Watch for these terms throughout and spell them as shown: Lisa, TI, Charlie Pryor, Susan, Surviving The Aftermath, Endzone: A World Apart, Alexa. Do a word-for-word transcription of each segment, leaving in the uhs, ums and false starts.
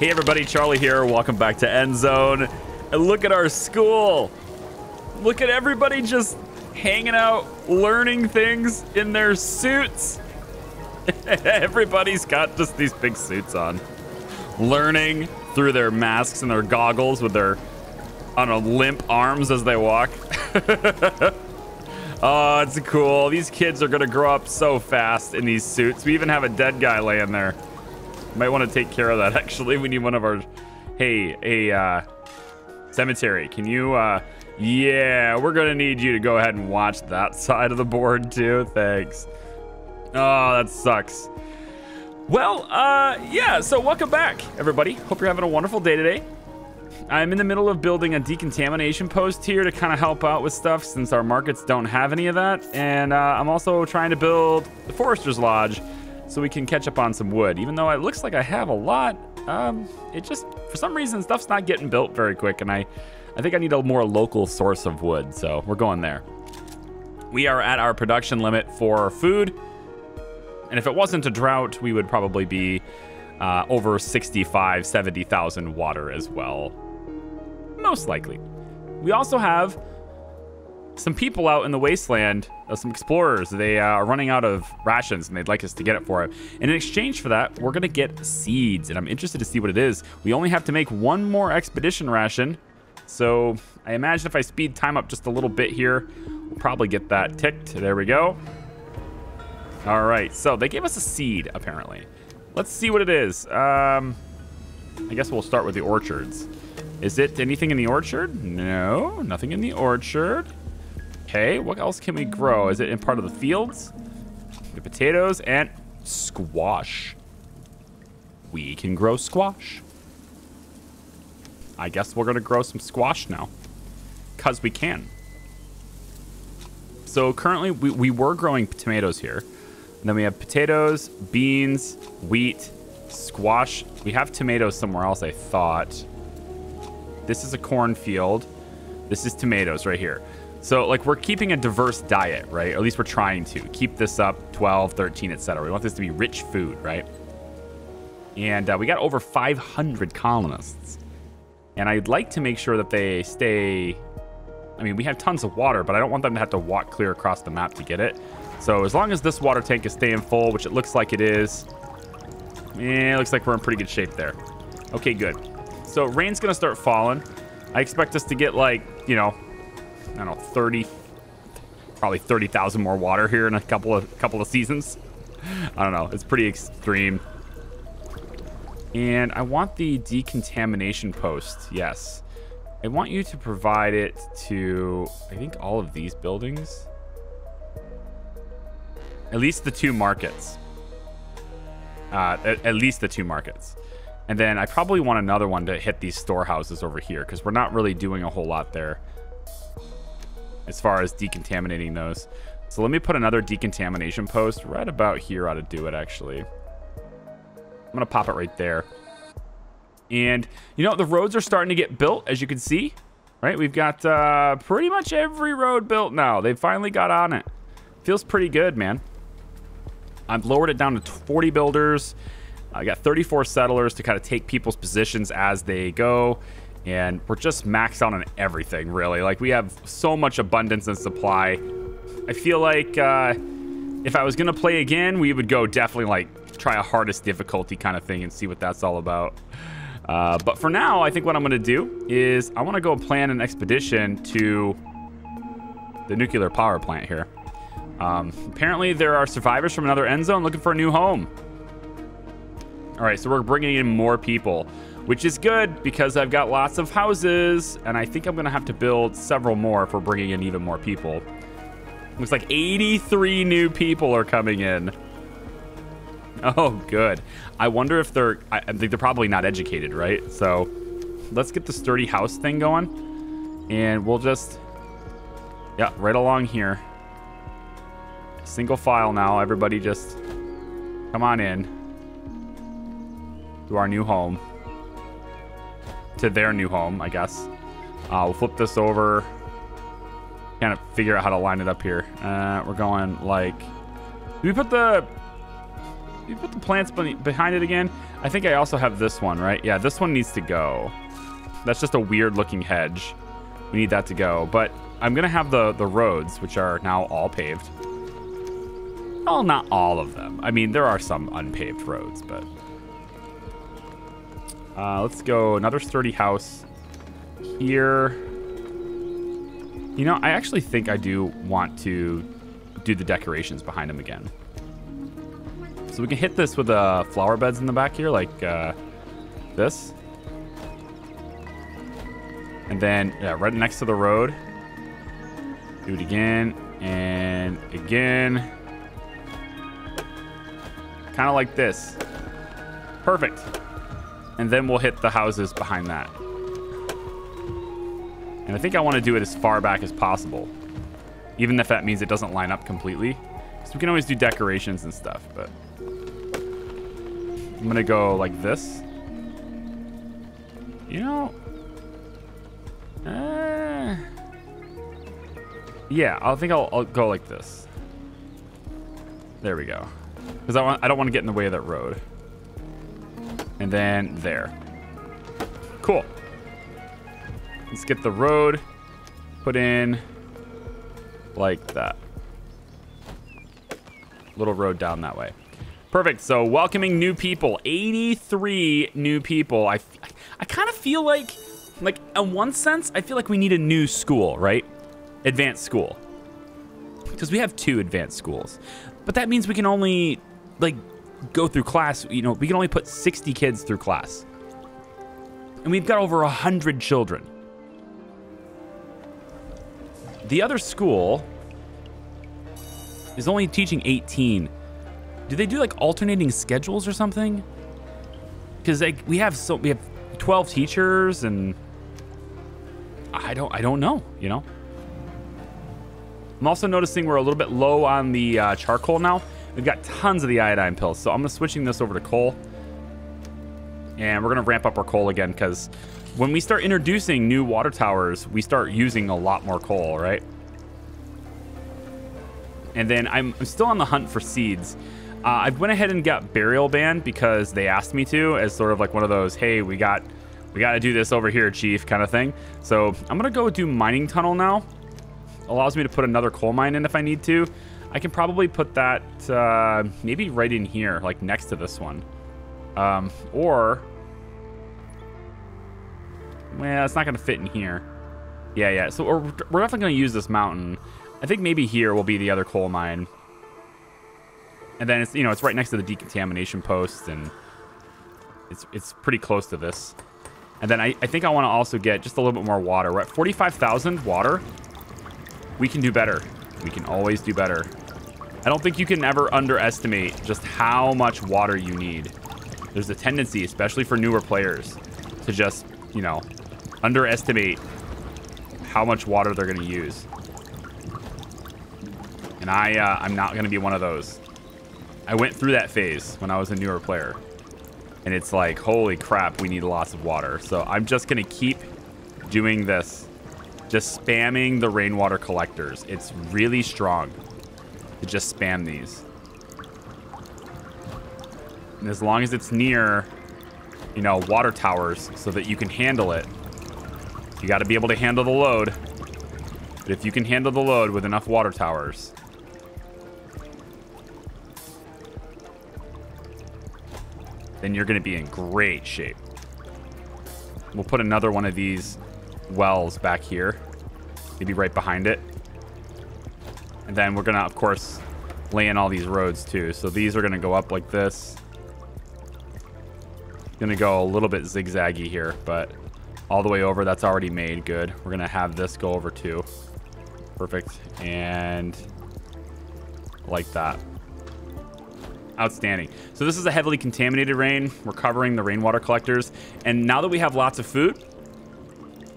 Hey everybody, Charlie here. Welcome back to Endzone. And look at our school. Look at everybody just hanging out, learning things in their suits. Everybody's got just these big suits on. Learning through their masks and their goggles with their, I don't know, limp arms as they walk. Oh, it's cool. These kids are going to grow up so fast in these suits. We even have a dead guy laying there. Might want to take care of that, actually. We need one of our... Hey, a uh, cemetery. Can you... Uh... Yeah, we're going to need you to go ahead and watch that side of the board, too. Thanks. Oh, that sucks. Well, uh, yeah, so welcome back, everybody. Hope you're having a wonderful day today. I'm in the middle of building a decontamination post here to kind of help out with stuff since our markets don't have any of that. And uh, I'm also trying to build the Forester's Lodge so we can catch up on some wood. Even though it looks like I have a lot, um, it just, for some reason, stuff's not getting built very quick. And I, I think I need a more local source of wood, so we're going there. We are at our production limit for food. And if it wasn't a drought, we would probably be uh, over sixty-five, seventy thousand water as well. Most likely. We also have some people out in the wasteland, uh, some explorers. They uh, are running out of rations and they'd like us to get it for them. And in exchange for that, we're going to get seeds. And I'm interested to see what it is. We only have to make one more expedition ration. So I imagine if I speed time up just a little bit here, we'll probably get that ticked. There we go. All right, so they gave us a seed, apparently. Let's see what it is. Um, I guess we'll start with the orchards. Is it anything in the orchard? No, nothing in the orchard. Okay, what else can we grow? Is it in part of the fields? The potatoes and squash. We can grow squash. I guess we're gonna grow some squash now, 'cause we can. So currently we, we were growing tomatoes here. And then we have potatoes, beans, wheat, squash. We have tomatoes somewhere else, I thought. This is a cornfield. This is tomatoes right here. So like we're keeping a diverse diet, right? Or at least we're trying to keep this up, twelve, thirteen, et cetera. We want this to be rich food, right? And uh, we got over five hundred colonists. And I'd like to make sure that they stay, I mean, we have tons of water, but I don't want them to have to walk clear across the map to get it. So as long as this water tank is staying full, which it looks like it is, eh, it looks like we're in pretty good shape there. Okay, good. So rain's gonna start falling. I expect us to get like, you know, I don't know, thirty, probably thirty thousand more water here in a couple of couple of seasons. I don't know, it's pretty extreme. And I want the decontamination post, yes. I want you to provide it to, I think, all of these buildings. At least the two markets. Uh, at, at least the two markets. And then I probably want another one to hit these storehouses over here because we're not really doing a whole lot there as far as decontaminating those. So let me put another decontamination post right about here ought to do it, actually. I'm going to pop it right there. And, you know, the roads are starting to get built, as you can see, right? We've got uh, pretty much every road built now. They finally got on it. Feels pretty good, man. I've lowered it down to forty builders. I got thirty-four settlers to kind of take people's positions as they go. And we're just maxed out on everything, really. Like, we have so much abundance and supply. I feel like uh, if I was going to play again, we would go definitely, like, try a hardest difficulty kind of thing and see what that's all about. Uh, but for now, I think what I'm going to do is I want to go plan an expedition to the nuclear power plant here. Um, apparently, there are survivors from another end zone looking for a new home. All right, so we're bringing in more people, which is good because I've got lots of houses, and I think I'm going to have to build several more if we're bringing in even more people. Looks like eighty-three new people are coming in. Oh, good. I wonder if they're... I think they're probably not educated, right? So let's get the sturdy house thing going. And we'll just... Yeah, right along here. Single file now. Everybody just come on in to our new home. To their new home, I guess. Uh, we'll flip this over. Kind of figure out how to line it up here. Uh, we're going like... Did we put the... you put the plants behind it again. I think I also have this one, right? Yeah, this one needs to go. That's just a weird looking hedge. We need that to go. But I'm going to have the, the roads, which are now all paved. Well, not all of them. I mean, there are some unpaved roads, but... Uh, let's go another sturdy house here. You know, I actually think I do want to do the decorations behind them again. So we can hit this with uh, flower beds in the back here, like uh, this. And then yeah, right next to the road. Do it again and again. Kind of like this. Perfect. And then we'll hit the houses behind that. And I think I want to do it as far back as possible. Even if that means it doesn't line up completely. Because we can always do decorations and stuff. But I'm going to go like this. You know. Uh, yeah, I think I'll, I'll go like this. There we go. Because I, want, I don't want to get in the way of that road. And then there. Cool. Let's get the road put in like that. Little road down that way. Perfect. So welcoming new people. eighty-three new people. I, I kind of feel like, like in one sense, I feel like we need a new school, right? Advanced school. Because we have two advanced schools. But that means we can only, like... go through class, you know, we can only put sixty kids through class. And we've got over one hundred children. The other school is only teaching eighteen. Do they do like alternating schedules or something? Because like we have so we have twelve teachers and I don't I don't know, you know. I'm also noticing we're a little bit low on the uh, charcoal now. We've got tons of the iodine pills, so I'm gonna switching this over to coal. And we're gonna ramp up our coal again, because when we start introducing new water towers, we start using a lot more coal, right? And then I'm, I'm still on the hunt for seeds. Uh, I went ahead and got Burial Band because they asked me to, as sort of like one of those, hey, we got we got to do this over here, Chief, kind of thing. So I'm gonna go do Mining Tunnel now. Allows me to put another coal mine in if I need to. I can probably put that uh, maybe right in here, like next to this one. Um, or, well, it's not going to fit in here. Yeah, yeah. So we're, we're definitely going to use this mountain. I think maybe here will be the other coal mine. And then it's, you know, it's right next to the decontamination post, and it's it's pretty close to this. And then I, I think I want to also get just a little bit more water. We're at forty-five thousand water. We can do better. We can always do better. I don't think you can ever underestimate just how much water you need. There's a tendency, especially for newer players, to just, you know, underestimate how much water they're going to use. And I, uh, I'm not going to be one of those. I went through that phase when I was a newer player. And it's like, holy crap, we need lots of water. So I'm just going to keep doing this. Just spamming the rainwater collectors. It's really strong to just spam these. And as long as it's near, you know, water towers so that you can handle it, you got to be able to handle the load. But if you can handle the load with enough water towers, then you're going to be in great shape. We'll put another one of these wells back here, maybe right behind it. And then we're gonna, of course, lay in all these roads too. So these are gonna go up like this. Gonna go a little bit zigzaggy here, but all the way over, that's already made. Good. We're gonna have this go over too. Perfect. And like that. Outstanding. So this is a heavily contaminated rain. We're covering the rainwater collectors, and now that we have lots of food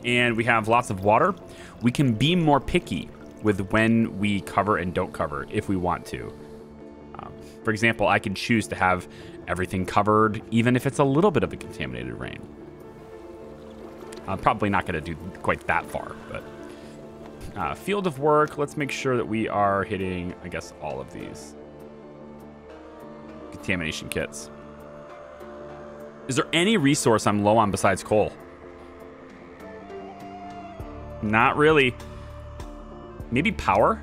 and we have lots of water, we can be more picky with when we cover and don't cover if we want to. Um, for example, I can choose to have everything covered, even if it's a little bit of a contaminated rain. I'm probably not going to do quite that far, but uh, field of work. Let's make sure that we are hitting, I guess, all of these. decontamination kits. Is there any resource I'm low on besides coal? Not really. Maybe power?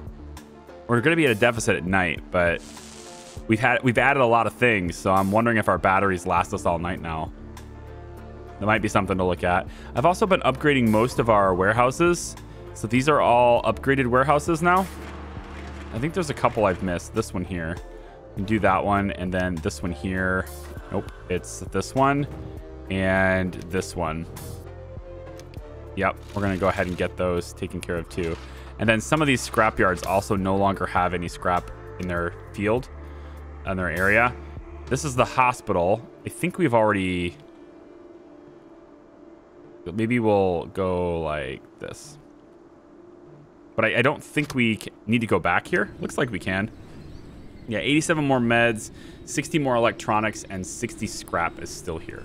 We're going to be at a deficit at night, but we've had we've added a lot of things, so I'm wondering if our batteries last us all night now. That might be something to look at. I've also been upgrading most of our warehouses. So these are all upgraded warehouses now. I think there's a couple I've missed. This one here. You can do that one, and then this one here. Nope, it's this one and this one. Yep, we're going to go ahead and get those taken care of too. And then some of these scrap yards also no longer have any scrap in their field, in their area. This is the hospital. I think we've already... Maybe we'll go like this. But I, I don't think we need to go back here. Looks like we can. Yeah, eighty-seven more meds, sixty more electronics, and sixty scrap is still here.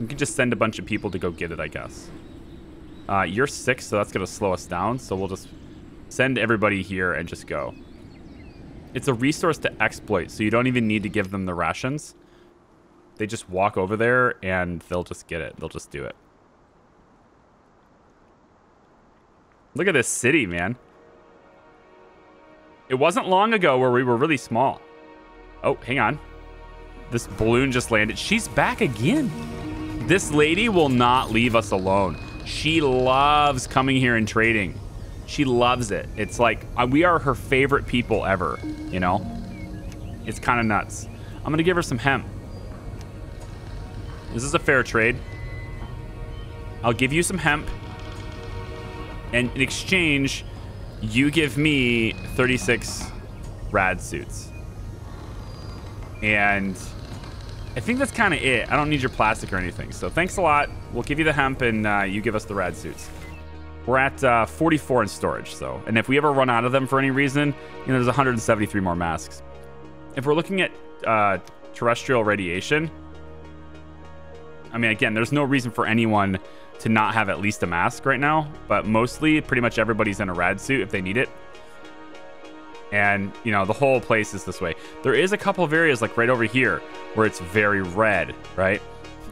We can just send a bunch of people to go get it, I guess. Uh, you're sick, so that's going to slow us down. So we'll just send everybody here and just go. It's a resource to exploit, so you don't even need to give them the rations. They just walk over there, and they'll just get it. They'll just do it. Look at this city, man. It wasn't long ago where we were really small. Oh, hang on. This balloon just landed. She's back again. This lady will not leave us alone. She loves coming here and trading. She loves it. It's like we are her favorite people ever, you know? It's kind of nuts. I'm going to give her some hemp. This is a fair trade. I'll give you some hemp. And in exchange, you give me thirty-six rad suits. And I think that's kind of it. I don't need your plastic or anything. So thanks a lot. We'll give you the hemp and uh, you give us the rad suits. We're at uh, forty-four in storage. So, and if we ever run out of them for any reason, you know, there's one hundred seventy-three more masks. If we're looking at uh, terrestrial radiation, I mean, again, there's no reason for anyone to not have at least a mask right now, but mostly pretty much everybody's in a rad suit if they need it. And, you know, the whole place is this way. There is a couple of areas like right over here where it's very red, right?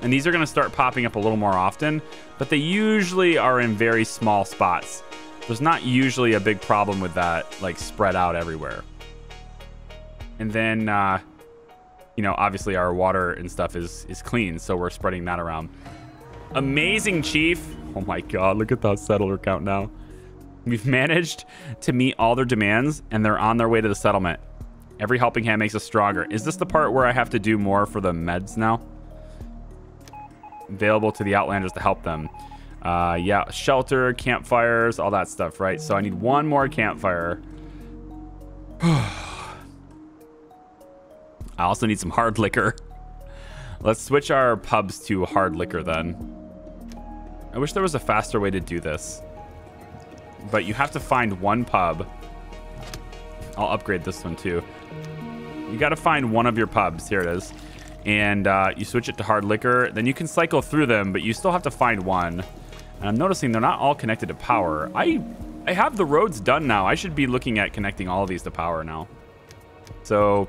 And these are going to start popping up a little more often, but they usually are in very small spots. There's not usually a big problem with that, like spread out everywhere. And then, uh, you know, obviously our water and stuff is, is clean, so we're spreading that around. Amazing, Chief. Oh my God, look at that settler count now. We've managed to meet all their demands and they're on their way to the settlement. Every helping hand makes us stronger. Is this the part where I have to do more for the meds now? Available to the Outlanders to help them. Uh, yeah, shelter, campfires, all that stuff, right? So I need one more campfire. I also need some hard liquor. Let's switch our pubs to hard liquor then. I wish there was a faster way to do this, but you have to find one pub. I'll upgrade this one too. You got to find one of your pubs. Here it is. And uh, you switch it to hard liquor. Then you can cycle through them, but you still have to find one. And I'm noticing they're not all connected to power. I, I have the roads done now. I should be looking at connecting all of these to power now. So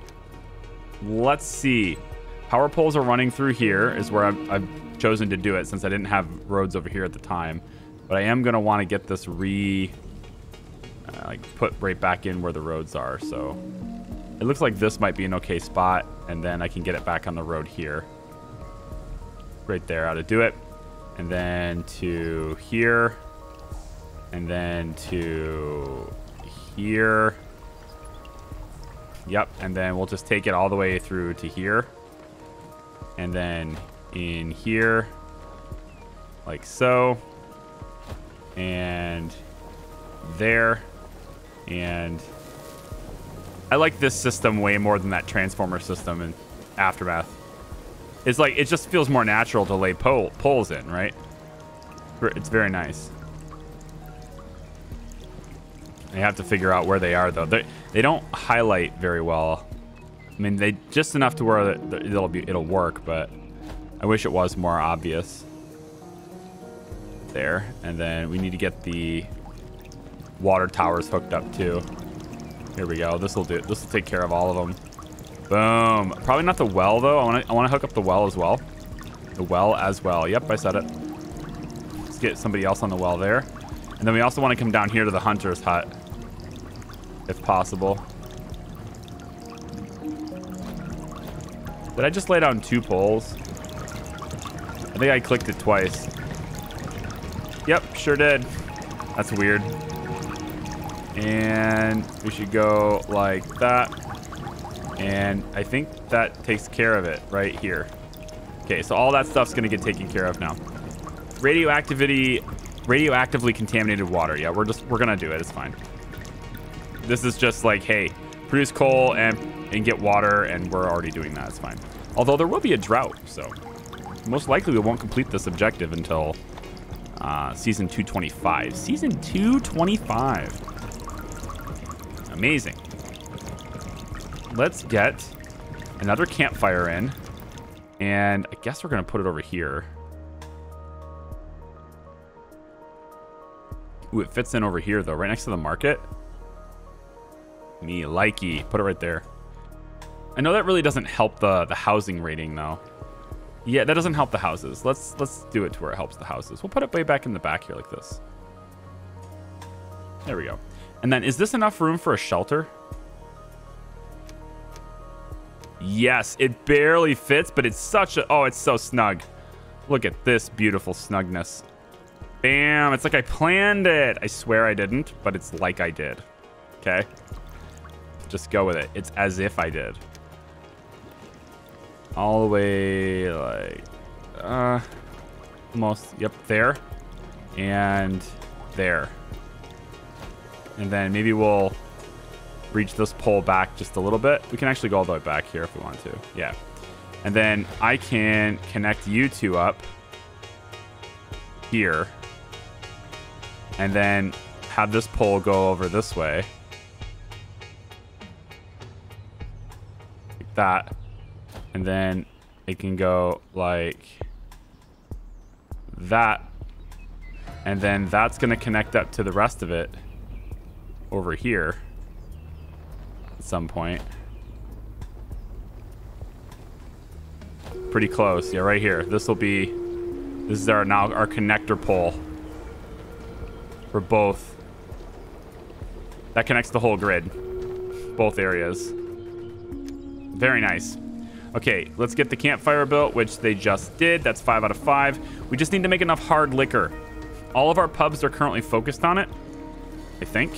let's see. Power poles are running through here is where I've, I've chosen to do it since I didn't have roads over here at the time. But I am going to want to get this re uh, like put right back in where the roads are. So it looks like this might be an okay spot. And then I can get it back on the road here. Right there how to do it. And then to here. And then to here. Yep. And then we'll just take it all the way through to here. And then in here, like so, and there, and I like this system way more than that transformer system in Aftermath. It's like, it just feels more natural to lay pole, poles in, right? It's very nice. I have to figure out where they are, though. They, they don't highlight very well. I mean, they just enough to where it'll be it'll work, but I wish it was more obvious. There, and then we need to get the water towers hooked up too. Here we go. This will do. This will take care of all of them. Boom. Probably not the well, though. I want to I want to hook up the well as well. The well as well. Yep, I said it. Let's get somebody else on the well there. And then we also want to come down here to the hunter's hut, if possible. Did I just lay down two poles? I think I clicked it twice. Yep, sure did. That's weird. And we should go like that. And I think that takes care of it right here. Okay, so all that stuff's gonna get taken care of now. Radioactivity, radioactively contaminated water. Yeah, we're just, we're gonna do it, it's fine. This is just like, hey, produce coal and, and get water, and we're already doing that, it's fine. Although there will be a drought, so most likely we won't complete this objective until uh, season two twenty-five. Season two twenty-five. Amazing. Let's get another campfire in. And I guess we're going to put it over here. Ooh, it fits in over here, though, right next to the market. Me likey. Put it right there. I know that really doesn't help the, the housing rating, though. Yeah, that doesn't help the houses. Let's let's do it to where it helps the houses. We'll put it way back in the back here like this. There we go. And then, is this enough room for a shelter? Yes, it barely fits, but it's such a... Oh, it's so snug. Look at this beautiful snugness. Bam, it's like I planned it. I swear I didn't, but it's like I did. Okay? Just go with it. It's as if I did. All the way, like, uh, almost, yep, there, and there. And then maybe we'll reach this pole back just a little bit. We can actually go all the way back here if we want to, yeah. And then I can connect you two up here, and then have this pole go over this way. Like that. And then it can go like that. And then that's going to connect up to the rest of it over here at some point. Pretty close. Yeah, right here. This will be, this is our now our connector pole for both. That connects the whole grid, both areas. Very nice. Okay, let's get the campfire built, which they just did. That's five out of five. We just need to make enough hard liquor. All of our pubs are currently focused on it, I think.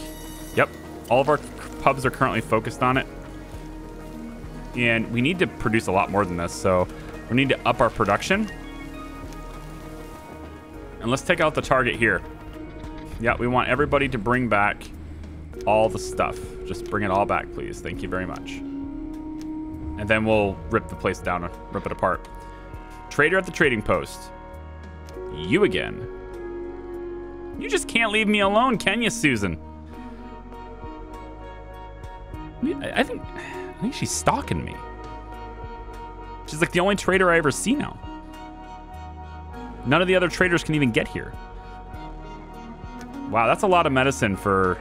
Yep, all of our pubs are currently focused on it. And we need to produce a lot more than this, so we need to up our production. And let's take out the target here. Yeah, we want everybody to bring back all the stuff. Just bring it all back, please. Thank you very much. And then we'll rip the place down, rip it apart. Trader at the trading post. You again. You just can't leave me alone, can you, Susan? I think, I think she's stalking me. She's like the only trader I ever see now. None of the other traders can even get here. Wow, that's a lot of medicine for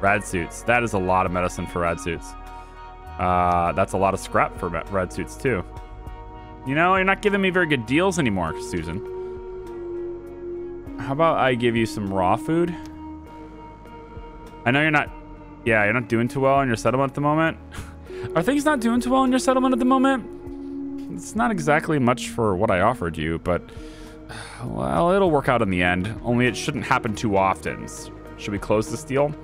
rad suits. That is a lot of medicine for rad suits. Uh, that's a lot of scrap for red suits too. You know, you're not giving me very good deals anymore, Susan. How about I give you some raw food? I know you're not, yeah, you're not doing too well in your settlement at the moment. Are things not doing too well in your settlement at the moment? It's not exactly much for what I offered you, but well, it'll work out in the end. Only it shouldn't happen too often. Should we close this deal?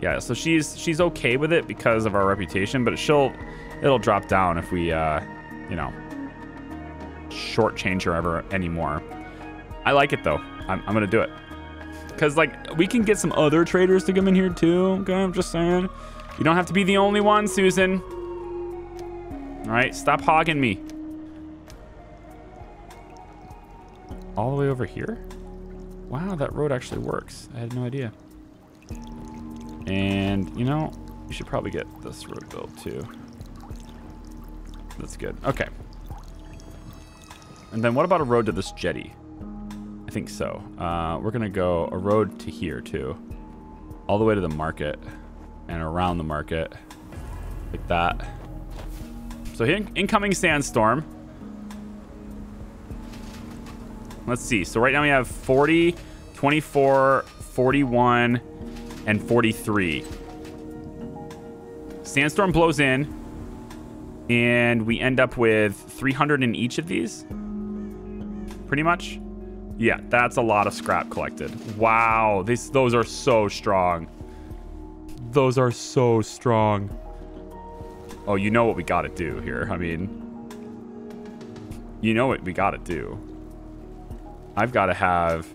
Yeah, so she's she's okay with it because of our reputation, but she'll it'll drop down if we uh, you know, shortchange her ever anymore. I like it though. I'm I'm gonna do it because like we can get some other traders to come in here too. Okay, I'm just saying, you don't have to be the only one, Susan. All right, stop hogging me. All the way over here. Wow, that road actually works. I had no idea. And, you know, you should probably get this road built, too. That's good. Okay. And then what about a road to this jetty? I think so. Uh, we're going to go a road to here, too. All the way to the market and around the market. Like that. So in incoming sandstorm. Let's see. So right now we have forty, twenty-four, forty-one, and forty-three. Sandstorm blows in, and we end up with three hundred in each of these. Pretty much. Yeah, that's a lot of scrap collected. Wow, these those are so strong. Those are so strong. Oh, you know what we gotta do here. I mean, you know what we gotta do. I've gotta have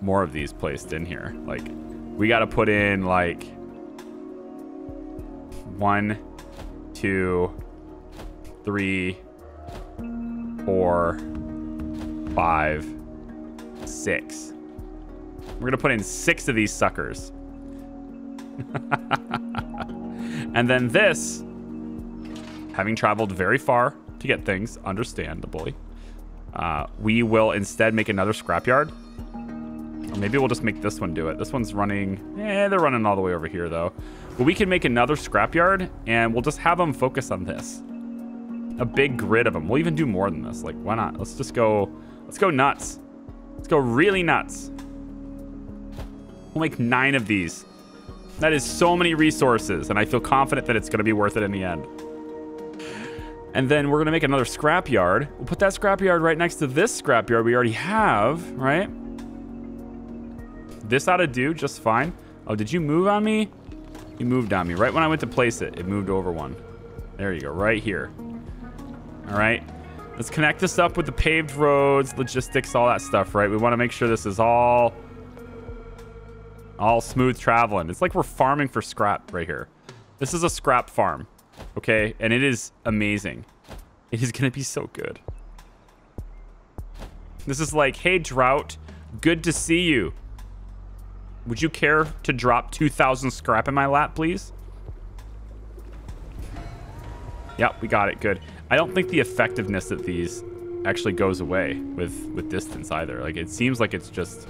more of these placed in here. Like, we gotta put in like one, two, three, four, five, six. We're gonna put in six of these suckers. And then this, having traveled very far to get things, understandably, uh, we will instead make another scrapyard. Or maybe we'll just make this one do it. This one's running, eh, they're running all the way over here though. But we can make another scrapyard and we'll just have them focus on this. A big grid of them. We'll even do more than this. Like, why not? Let's just go, let's go nuts. Let's go really nuts. We'll make nine of these. That is so many resources, and I feel confident that it's going to be worth it in the end. And then we're going to make another scrapyard. We'll put that scrapyard right next to this scrapyard we already have, right? This ought to do just fine. Oh, did you move on me? You moved on me. Right when I went to place it, it moved over one. There you go, right here. All right. Let's connect this up with the paved roads, logistics, all that stuff, right? We want to make sure this is all... all smooth traveling. It's like we're farming for scrap right here. This is a scrap farm, okay? And it is amazing. It is gonna be so good. This is like, hey, Drought, good to see you. Would you care to drop two thousand scrap in my lap, please? Yep, we got it, good. I don't think the effectiveness of these actually goes away with, with distance either. Like, it seems like it's just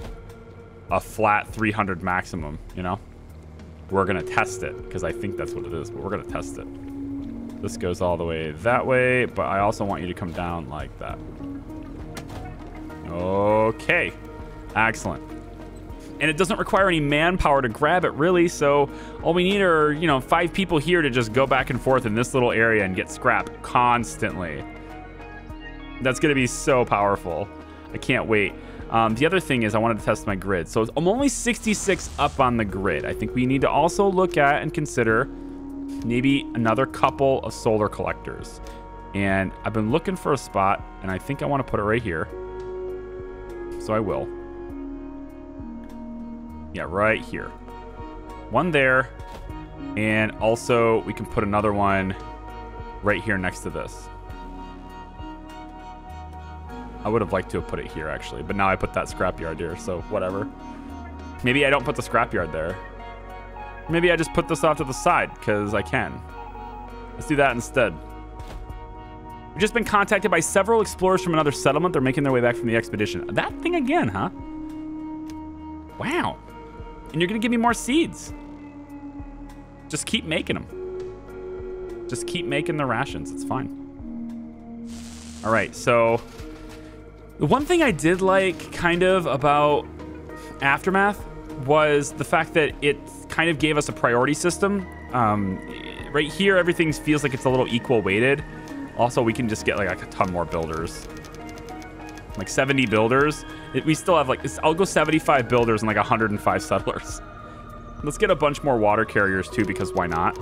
a flat three hundred maximum, you know? We're gonna test it, because I think that's what it is, but we're gonna test it. This goes all the way that way, but I also want you to come down like that. Okay, excellent. And it doesn't require any manpower to grab it, really, so all we need are, you know, five people here to just go back and forth in this little area and get scrap constantly. That's gonna be so powerful. I can't wait. Um, the other thing is I wanted to test my grid. So I'm only sixty-six up on the grid. I think we need to also look at and consider maybe another couple of solar collectors. And I've been looking for a spot, and I think I want to put it right here. So I will. Yeah, right here. One there. And also we can put another one right here next to this. I would have liked to have put it here, actually. But now I put that scrapyard here, so whatever. Maybe I don't put the scrapyard there. Maybe I just put this off to the side, because I can. Let's do that instead. We've just been contacted by several explorers from another settlement. They're making their way back from the expedition. That thing again, huh? Wow. And you're going to give me more seeds. Just keep making them. Just keep making the rations. It's fine. All right, so... the one thing I did like kind of about Aftermath was the fact that it kind of gave us a priority system. Um, right here, everything feels like it's a little equal weighted. Also, we can just get like, like a ton more builders. Like seventy builders. It, we still have like, it's, I'll go seventy-five builders and like one hundred five settlers. Let's get a bunch more water carriers too, because why not?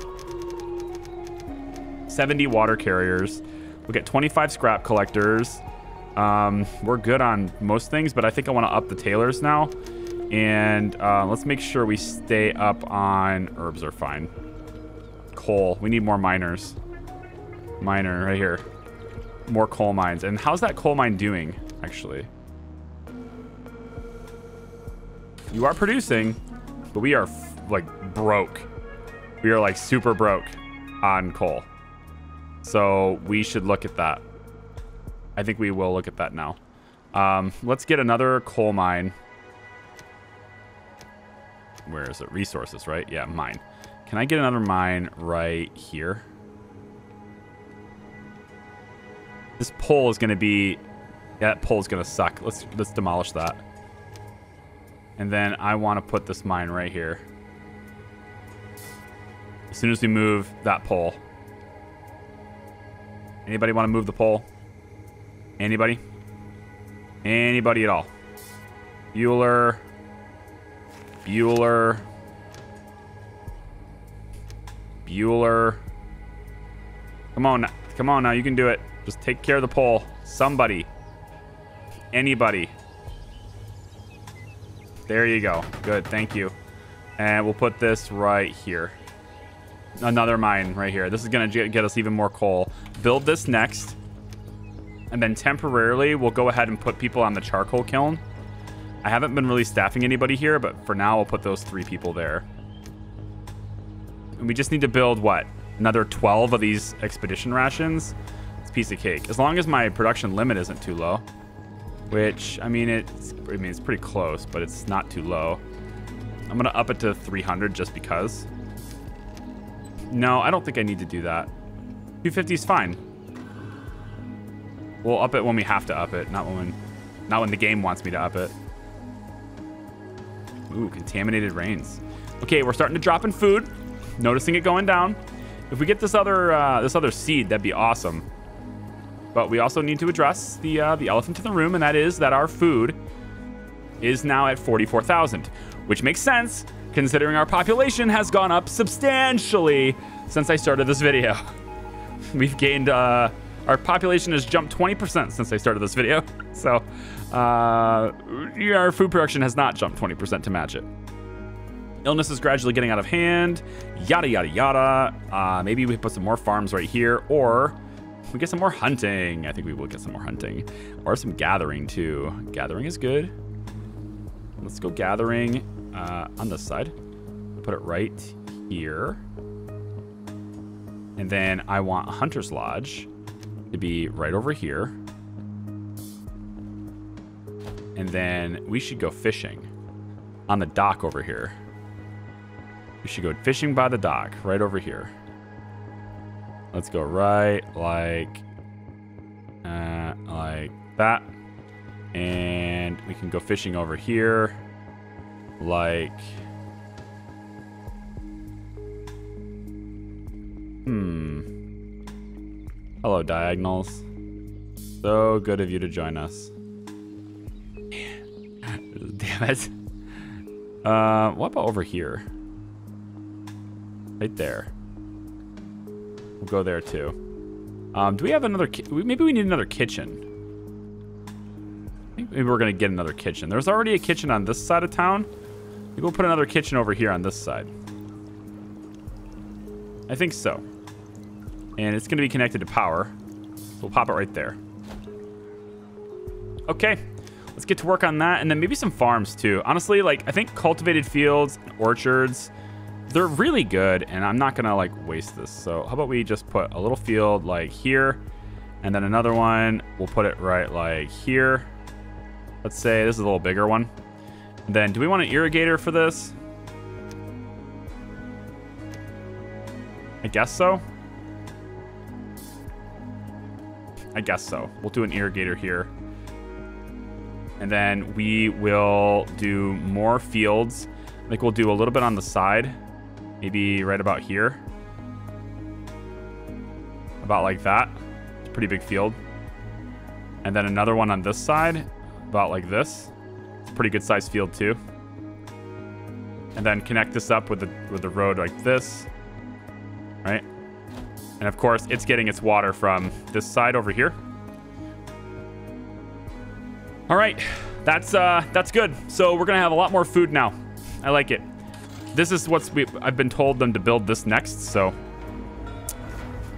seventy water carriers. We'll get twenty-five scrap collectors. Um, we're good on most things, but I think I want to up the tailors now. And uh, let's make sure we stay up on... herbs are fine. Coal. We need more miners. Miner right here. More coal mines. And how's that coal mine doing, actually? You are producing, but we are, like, broke. We are, like, super broke on coal. So we should look at that. I think we will look at that now. Um, let's get another coal mine. Where is it? Resources, right? Yeah, mine. Can I get another mine right here? This pole is going to be... Yeah, that pole is going to suck. Let's, let's demolish that. And then I want to put this mine right here. As soon as we move that pole. Anybody want to move the pole? Anybody? Anybody at all? Bueller. Bueller. Bueller. Come on. Come on now. You can do it. Just take care of the pole. Somebody. Anybody. There you go. Good. Thank you. And we'll put this right here. Another mine right here. This is going to get us even more coal. Build this next. And then temporarily, we'll go ahead and put people on the charcoal kiln. I haven't been really staffing anybody here, but for now, we'll put those three people there. And we just need to build, what? Another twelve of these expedition rations? It's a piece of cake. As long as my production limit isn't too low. Which, I mean, it's, I mean, it's pretty close, but it's not too low. I'm going to up it to three hundred just because. No, I don't think I need to do that. two fifty is fine. We'll up it when we have to up it, not when not when the game wants me to up it. Ooh, contaminated rains. Okay, we're starting to drop in food. Noticing it going down. If we get this other uh, this other seed, that'd be awesome. But we also need to address the uh, the elephant in the room, and that is that our food is now at forty-four thousand, which makes sense considering our population has gone up substantially since I started this video. We've gained uh, our population has jumped twenty percent since I started this video. So uh, our food production has not jumped twenty percent to match it. Illness is gradually getting out of hand. Yada, yada, yada. Uh, maybe we put some more farms right here, or we get some more hunting. I think we will get some more hunting, or some gathering too. Gathering is good. Let's go gathering uh, on this side. Put it right here. And then I want Hunter's Lodge to be right over here. And then we should go fishing on the dock over here. We should go fishing by the dock right over here. Let's go right like, uh, like that. And we can go fishing over here like, hmm. Hello, Diagonals. So good of you to join us. Damn it. Uh, what about over here? Right there. We'll go there too. Um, do we have another? Ki maybe we need another kitchen. Maybe we're gonna get another kitchen. There's already a kitchen on this side of town. Maybe we'll put another kitchen over here on this side. I think so. And it's going to be connected to power. We'll pop it right there. Okay. Let's get to work on that. And then maybe some farms too. Honestly, like, I think cultivated fields, orchards, they're really good. And I'm not going to, like, waste this. So how about we just put a little field, like, here. And then another one. We'll put it right, like, here. Let's say this is a little bigger one. And then do we want an irrigator for this? I guess so. I guess so. We'll do an irrigator here. And then we will do more fields. I think we'll do a little bit on the side. Maybe right about here. About like that. It's a pretty big field. And then another one on this side. About like this. It's a pretty good sized field too. And then connect this up with the, with the road like this. Right? And of course, it's getting its water from this side over here. All right, that's uh, that's good. So we're gonna have a lot more food now. I like it. This is what's we I've been told them to build this next. So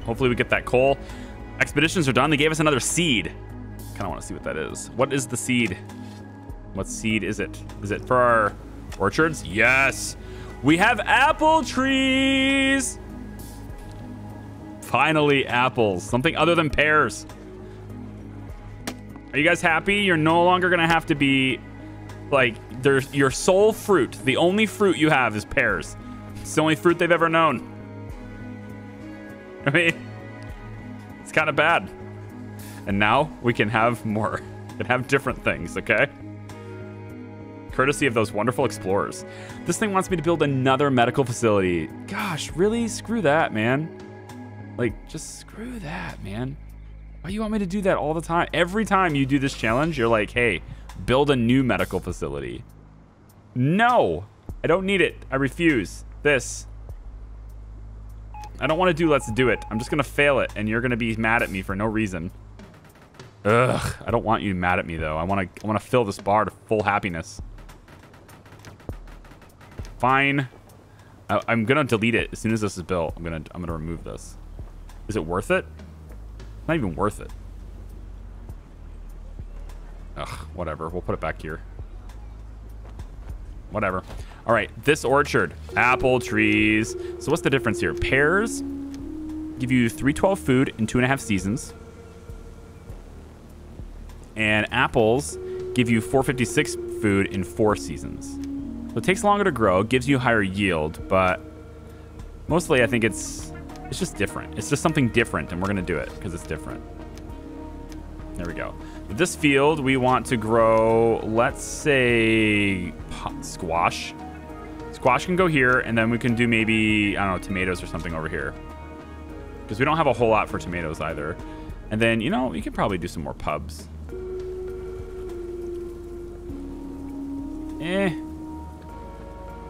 hopefully we get that coal. Expeditions are done. They gave us another seed. Kind of want to see what that is. What is the seed? What seed is it? Is it for our orchards? Yes. We have apple trees. Finally, apples. Something other than pears. Are you guys happy? You're no longer going to have to be like, there's your sole fruit. The only fruit you have is pears. It's the only fruit they've ever known. I mean, it's kind of bad. And now we can have more. We can have different things, okay? Courtesy of those wonderful explorers. This thing wants me to build another medical facility. Gosh, really? Screw that, man. Like, just screw that, man. Why do you want me to do that all the time? Every time you do this challenge, you're like, hey, build a new medical facility. No, I don't need it. I refuse. This. I don't want to do let's do it. I'm just going to fail it, and you're going to be mad at me for no reason. Ugh, I don't want you mad at me, though. I want to I want to fill this bar to full happiness. Fine. I, I'm going to delete it as soon as this is built. I'm going to I'm going to remove this. Is it worth it? Not even worth it. Ugh, whatever. We'll put it back here. Whatever. All right, this orchard. Apple trees. So what's the difference here? Pears give you three twelve food in two and a half seasons. And apples give you four fifty-six food in four seasons. So it takes longer to grow, gives you higher yield, but mostly I think it's it's just different. It's just something different, and we're going to do it because it's different. There we go. With this field, we want to grow, let's say, squash. Squash can go here, and then we can do maybe, I don't know, tomatoes or something over here. Because we don't have a whole lot for tomatoes either. And then, you know, you could probably do some more pubs. Eh.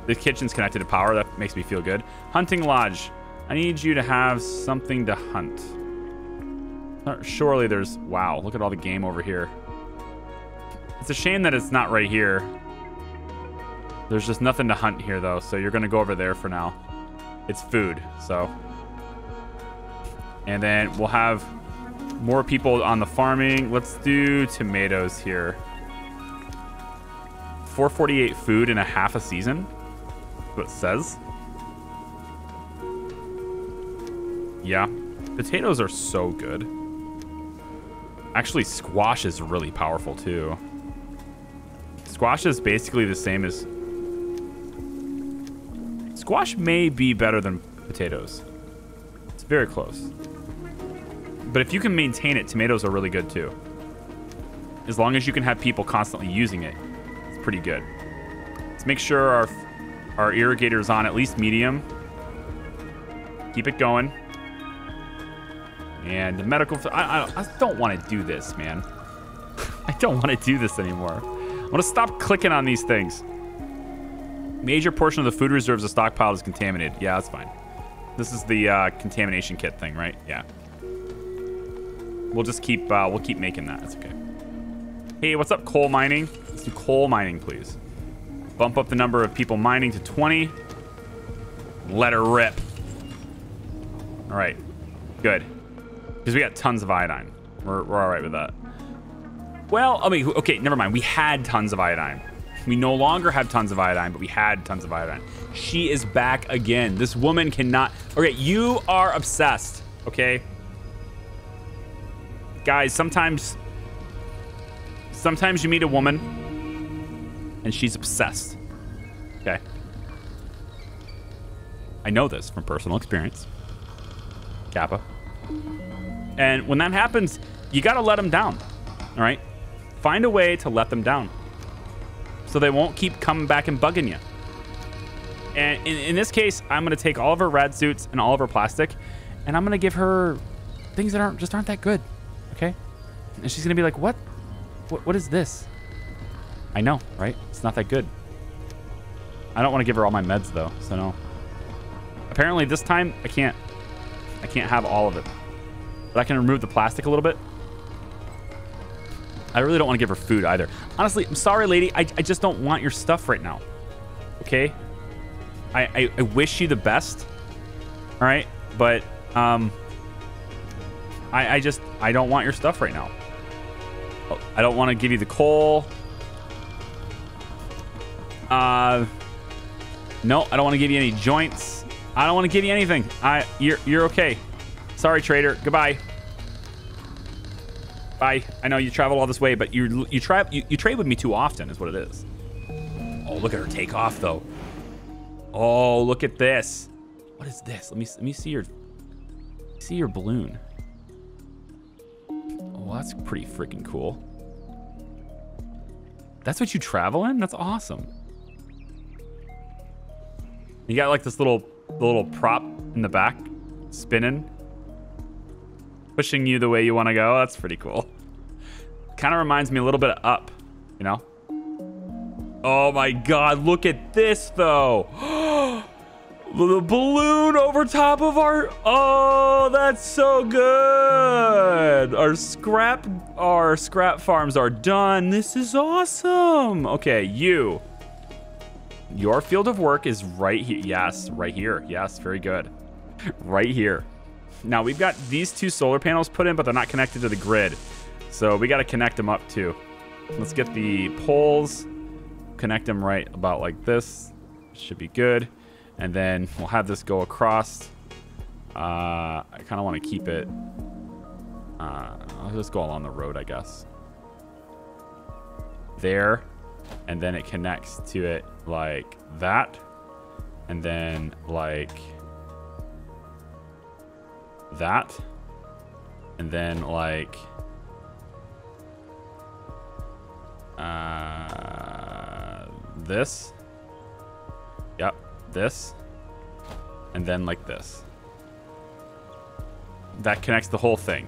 The kitchen's connected to power. That makes me feel good. Hunting lodge. I need you to have something to hunt. Surely there's... Wow, look at all the game over here. It's a shame that it's not right here. There's just nothing to hunt here, though, so you're going to go over there for now. It's food, so... And then we'll have more people on the farming. Let's do tomatoes here. four forty-eight food in a half a season. That's what it says. Yeah. Potatoes are so good. Actually, squash is really powerful, too. Squash is basically the same as... Squash may be better than potatoes. It's very close. But if you can maintain it, tomatoes are really good, too. As long as you can have people constantly using it, it's pretty good. Let's make sure our, our irrigator's on at least medium. Keep it going. And the medical... I, I, I don't want to do this, man. I don't want to do this anymore. I want to stop clicking on these things. Major portion of the food reserves of stockpile is contaminated. Yeah, that's fine. This is the uh, contamination kit thing, right? Yeah. We'll just keep... Uh, we'll keep making that. That's okay. Hey, what's up, coal mining? Let's do coal mining, please. Bump up the number of people mining to twenty. Let her rip. All right. Good. Because we got tons of iodine. We're, we're all right with that. Well, I mean, okay, never mind. We had tons of iodine. We no longer have tons of iodine, but we had tons of iodine. She is back again. This woman cannot... Okay, you are obsessed, okay? Guys, sometimes... Sometimes you meet a woman, and she's obsessed, okay? I know this from personal experience. Kappa. And when that happens, you got to let them down, all right? Find a way to let them down so they won't keep coming back and bugging you. And in, in this case, I'm going to take all of her rad suits and all of her plastic, and I'm going to give her things that aren't just aren't that good, okay? And she's going to be like, what? what? What is this? I know, right? It's not that good. I don't want to give her all my meds, though, so no. Apparently, this time, I can't. I can't have all of it. But I can remove the plastic a little bit. I really don't want to give her food either. Honestly, I'm sorry, lady. I, I just don't want your stuff right now. Okay? I, I, I wish you the best. All right? But um, I, I just... I don't want your stuff right now. I don't want to give you the coal. Uh, no, I don't want to give you any joints. I don't want to give you anything. I, you're, you're okay. Sorry, trader. Goodbye. Bye. I know you travel all this way, but you you, try, you you trade with me too often is what it is. Oh, look at her take off, though. Oh, look at this. What is this? Let me let me see your see your balloon. Well, that's pretty freaking cool. That's what you travel in? That's awesome. You got like this little little prop in the back spinning, pushing you the way you want to go. That's pretty cool. Kind of reminds me a little bit of Up, you know? Oh my God, look at this though. The balloon over top of our, oh, that's so good. Our scrap, our scrap farms are done. This is awesome. Okay, you. Your field of work is right here. Yes, right here. Yes, very good. Right here. Now we've got these two solar panels put in, but they're not connected to the grid. So we got to connect them up too. Let's get the poles, connect them right about like this. Should be good. And then we'll have this go across. Uh, I kind of want to keep it. Uh, I'll just go along the road, I guess. There. And then it connects to it like that. And then like that. And then like. Uh, this. Yep. This, and then like this. That connects the whole thing.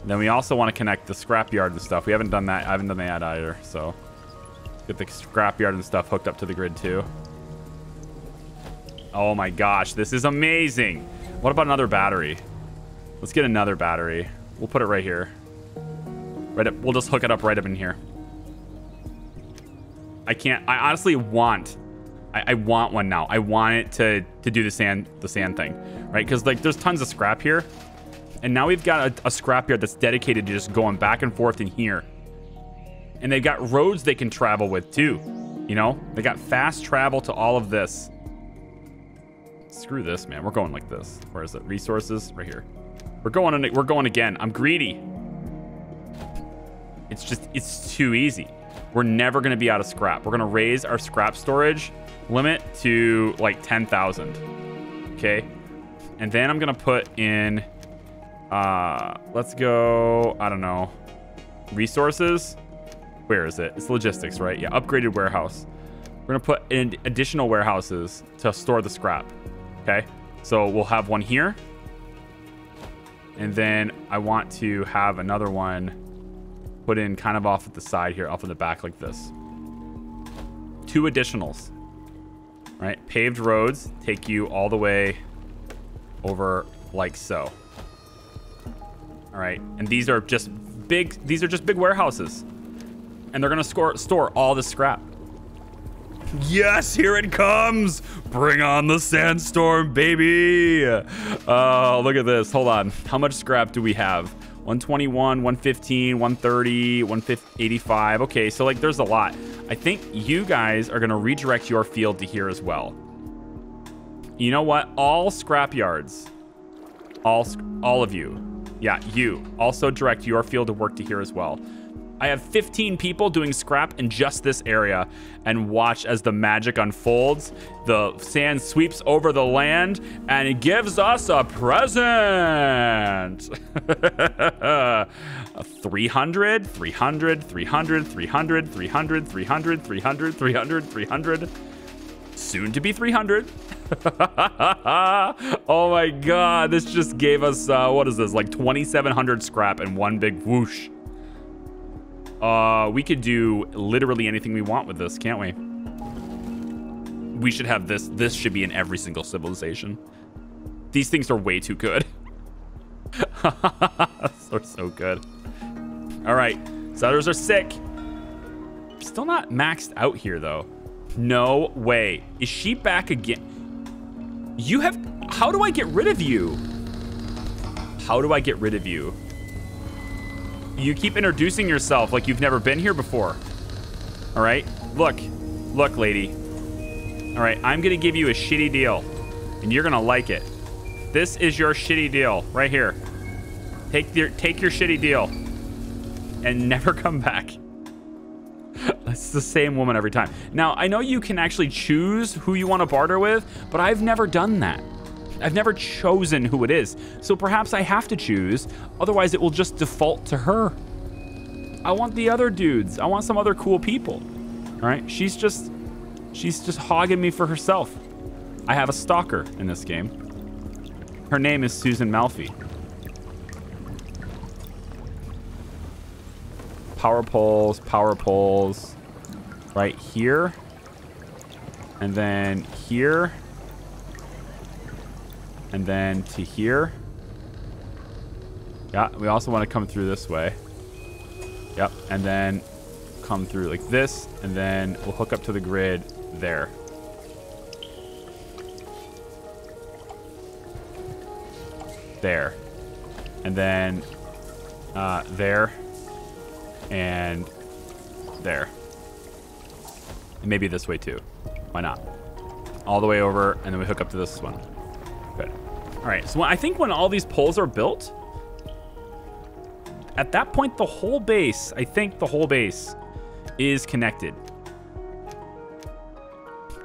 And then we also want to connect the scrapyard and stuff. We haven't done that. I haven't done that either. So let's get the scrapyard and stuff hooked up to the grid too. Oh my gosh, this is amazing. What about another battery? Let's get another battery. We'll put it right here. Right up. We'll just hook it up right up in here. I can't. I honestly want. I, I want one now. I want it to to do the sand the sand thing, right? Because like there's tons of scrap here, and now we've got a, a scrapyard that's dedicated to just going back and forth in here. And they've got roads they can travel with too, you know. They got fast travel to all of this. Screw this, man. We're going like this. Where is it? Resources right here. We're going on. We're going again. I'm greedy. It's just it's too easy. We're never gonna be out of scrap. We're gonna raise our scrap storage limit to like ten thousand, okay? And then I'm gonna put in, uh, let's go, I don't know, resources. Where is it? It's logistics, right? Yeah, upgraded warehouse. We're gonna put in additional warehouses to store the scrap, okay? So we'll have one here. And then I want to have another one put in kind of off at the side here, off in the back like this. Two additionals. Right, paved roads take you all the way over like so. All right, and these are just big. These are just big warehouses, and they're gonna score, store all the scrap. Yes, here it comes! Bring on the sandstorm, baby! Oh, look at this. Hold on. How much scrap do we have? one twenty-one, one fifteen, one thirty, one eighty-five. Okay, so like there's a lot. I think you guys are gonna redirect your field to here as well. You know what? All scrap yards, all all of you, yeah, you also direct your field to work to here as well. I have fifteen people doing scrap in just this area, and watch as the magic unfolds. The sand sweeps over the land and it gives us a present. three hundred, three hundred, three hundred, three hundred, three hundred, three hundred, three hundred, three hundred, three hundred. Soon to be three hundred. Oh my God, this just gave us, uh, what is this? Like twenty-seven hundred scrap in one big whoosh. Uh, we could do literally anything we want with this, can't we? We should have this. This should be in every single civilization. These things are way too good. They're so good. All right, settlers are sick. Still not maxed out here though. No way. Is she back again? You have, how do I get rid of you? How do I get rid of you? You keep introducing yourself like you've never been here before. All right, look, look lady. All right, I'm gonna give you a shitty deal and you're gonna like it. This is your shitty deal right here. Take your, take your shitty deal and never come back. That's the same woman every time. Now, I know you can actually choose who you wanna barter with, but I've never done that. I've never chosen who it is, so perhaps I have to choose. Otherwise, it will just default to her. I want the other dudes. I want some other cool people. All right, she's just, she's just hogging me for herself. I have a stalker in this game. Her name is Susan Malfi. Power poles, power poles, right here, and then here, and then to here. Yeah, we also want to come through this way. Yep, and then come through like this, and then we'll hook up to the grid there. There, and then uh, there, and there, and maybe this way too. Why not? All the way over, and then we hook up to this one. Good. All right. So I think when all these poles are built, at that point the whole base, I think the whole base, is connected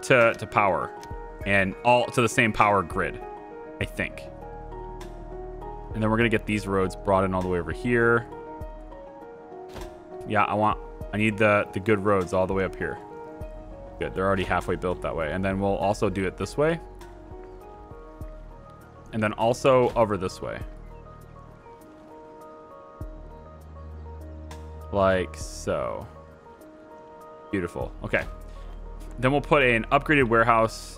to to power, and all to the same power grid, I think. And then we're gonna get these roads brought in all the way over here. Yeah, I want, I need the, the good roads all the way up here. Good, they're already halfway built that way. And then we'll also do it this way. And then also over this way. Like so. Beautiful, okay. Then we'll put an upgraded warehouse.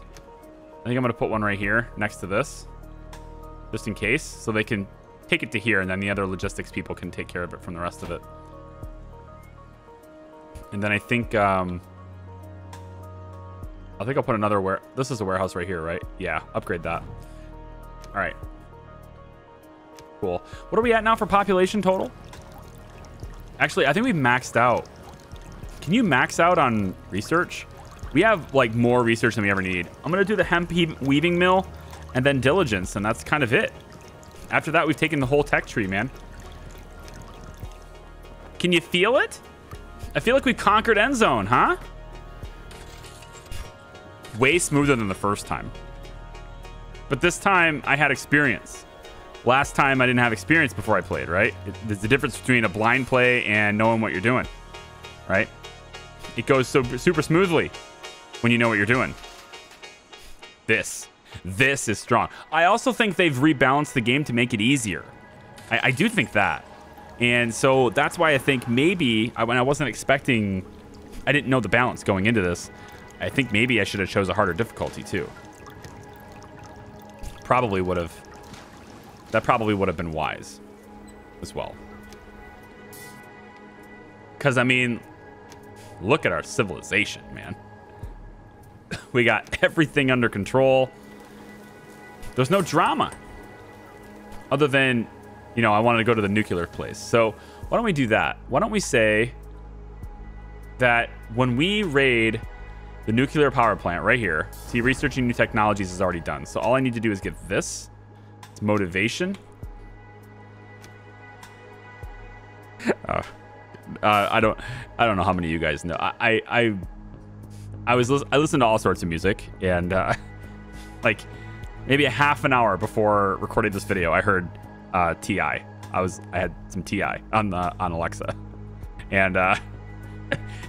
I think I'm gonna put one right here next to this, just in case, so they can take it to here, and then the other logistics people can take care of it from the rest of it. And then I think um, I think I'll put another where this is a warehouse right here, right? Yeah, upgrade that. All right, cool. What are we at now for population total? Actually, I think we've maxed out. Can you max out on research? We have like more research than we ever need. I'm gonna do the hemp weaving mill, and then diligence, and that's kind of it. After that, we've taken the whole tech tree, man. Can you feel it? I feel like we've conquered Endzone, huh? Way smoother than the first time. But this time, I had experience. Last time, I didn't have experience before I played, right? It, there's the difference between a blind play and knowing what you're doing, right? It goes so super smoothly when you know what you're doing. This. This is strong. I also think they've rebalanced the game to make it easier. I, I do think that. And so that's why I think maybe, I, when I wasn't expecting, I didn't know the balance going into this. I think maybe I should have chose a harder difficulty too. Probably would have, that probably would have been wise as well. Because I mean, look at our civilization, man. We got everything under control. There's no drama other than, you know, I wanted to go to the nuclear place. So why don't we do that? Why don't we say that when we raid the nuclear power plant right here, see, researching new technologies is already done. So all I need to do is get this. It's motivation. Uh, uh, I don't, I don't know how many of you guys know. I, I, I, I was, I listened to all sorts of music, and uh, like, maybe a half an hour before recording this video, I heard uh, T I. I was I had some T I on the on Alexa, and uh,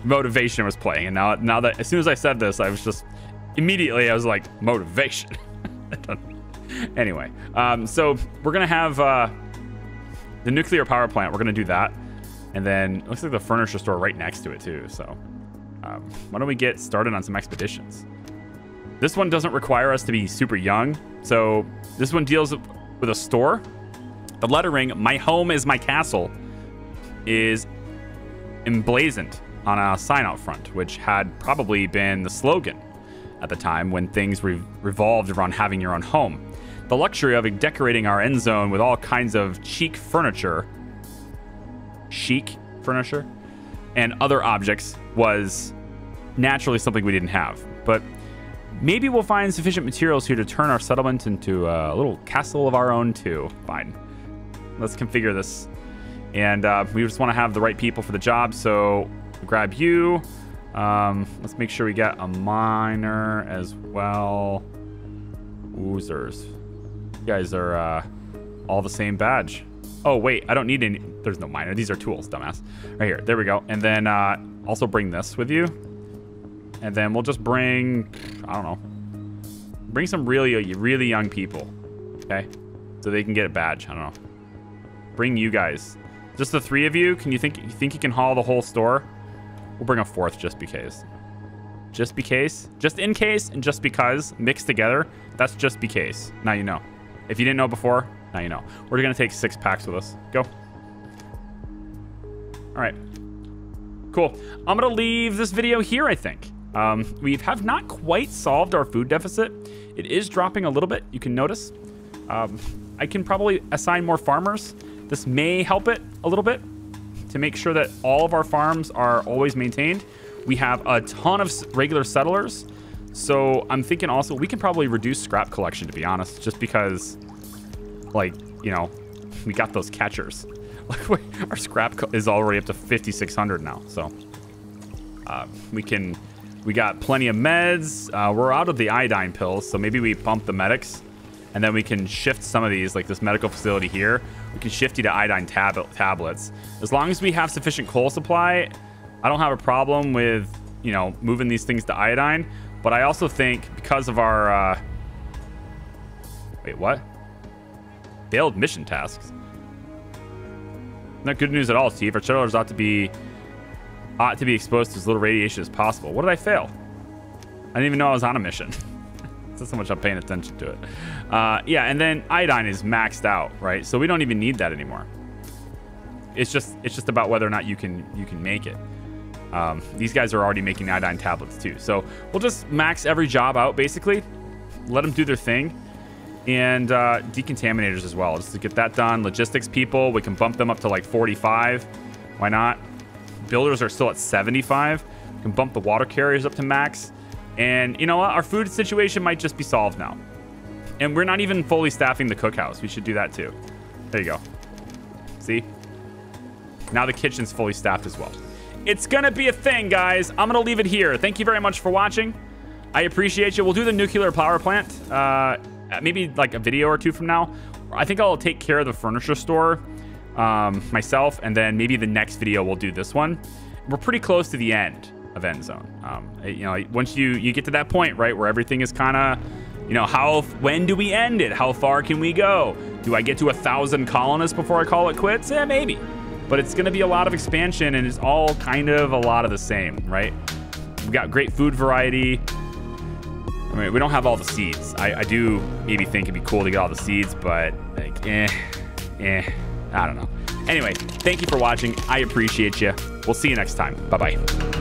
motivation was playing. And now now that as soon as I said this, I was just immediately I was like motivation. Anyway, um, so we're gonna have uh, the nuclear power plant. We're gonna do that, and then it looks like the furniture store right next to it too. So um, why don't we get started on some expeditions? This one doesn't require us to be super young. So this one deals with a store. The lettering, "My home is my castle," is emblazoned on a sign out front, which had probably been the slogan at the time when things re revolved around having your own home. The luxury of decorating our end zone with all kinds of chic furniture, chic furniture, and other objects was naturally something we didn't have. But maybe we'll find sufficient materials here to turn our settlement into a little castle of our own too. Fine. Let's configure this. And uh, we just want to have the right people for the job. So we'll grab you. Um, let's make sure we get a miner as well. Oozers. You guys are uh, all the same badge. Oh, wait, I don't need any. There's no miner. These are tools, dumbass. Right here. There we go. And then uh, also bring this with you. And then we'll just bring, I don't know, bring some really, really young people. Okay? So they can get a badge. I don't know. Bring you guys. Just the three of you. Can you think you think you can haul the whole store? We'll bring a fourth just because. Just be case. Just in case and just because mixed together. That's just be case. Now you know. If you didn't know before, now you know. We're going to take six packs with us. Go. All right. Cool. I'm going to leave this video here, I think. Um, we have not quite solved our food deficit. It is dropping a little bit. You can notice. Um, I can probably assign more farmers. This may help it a little bit to make sure that all of our farms are always maintained. We have a ton of regular settlers. So I'm thinking also we can probably reduce scrap collection, to be honest, just because, like, you know, we got those catchers. Like, our scrap is already up to fifty-six hundred now. So uh, we can, we got plenty of meds. Uh, we're out of the iodine pills. So maybe we bump the medics and then we can shift some of these, like this medical facility here. We can shift you to iodine tab tablets. As long as we have sufficient coal supply, I don't have a problem with, you know, moving these things to iodine, but I also think because of our, uh, wait, what? Failed mission tasks. Not good news at all, Steve. Our settlers ought to be, ought to be exposed to as little radiation as possible. What did I fail? I didn't even know I was on a mission. It's not so much I'm paying attention to it. Uh, yeah, and then iodine is maxed out, right? So we don't even need that anymore. It's just, it's just about whether or not you can, you can make it. Um, these guys are already making iodine tablets too. So we'll just max every job out, basically. Let them do their thing. And uh, decontaminators as well, just to get that done. Logistics people, we can bump them up to like forty-five. Why not? Builders are still at seventy-five. We can bump the water carriers up to max. And you know what? Our food situation might just be solved now. And we're not even fully staffing the cookhouse. We should do that too. There you go. See? Now the kitchen's fully staffed as well. It's gonna be a thing, guys. I'm gonna leave it here. Thank you very much for watching. I appreciate you. We'll do the nuclear power plant uh, maybe like a video or two from now. I think I'll take care of the furniture store um, myself, and then maybe the next video we'll do this one. We're pretty close to the end of Endzone. Um, you know, once you you get to that point, right, where everything is kind of, you know, how when do we end it? How far can we go? Do I get to a thousand colonists before I call it quits? Yeah, maybe. But it's gonna be a lot of expansion and it's all kind of a lot of the same, right? We've got great food variety. I mean, we don't have all the seeds. I, I do maybe think it'd be cool to get all the seeds, but like, eh, eh, I don't know. Anyway, thank you for watching. I appreciate you. We'll see you next time. Bye-bye.